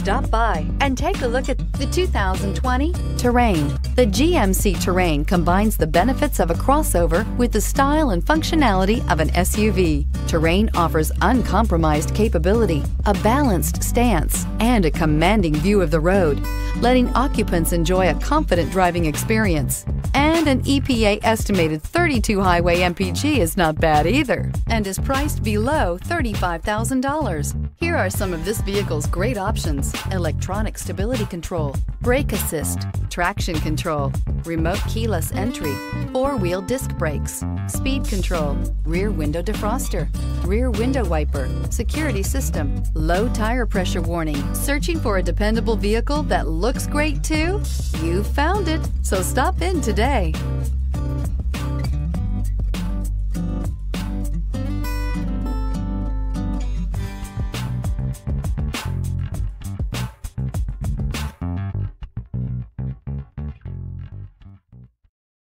Stop by and take a look at the 2020 Terrain. The GMC Terrain combines the benefits of a crossover with the style and functionality of an SUV. Terrain offers uncompromised capability, a balanced stance, and a commanding view of the road, letting occupants enjoy a confident driving experience. And an EPA-estimated 32 highway MPG is not bad either, and is priced below $35,000. Here are some of this vehicle's great options: electronic stability control, brake assist, traction control, remote keyless entry, four-wheel disc brakes, speed control, rear window defroster, rear window wiper, security system, low tire pressure warning. Searching for a dependable vehicle that looks great too? You found it, so stop in today.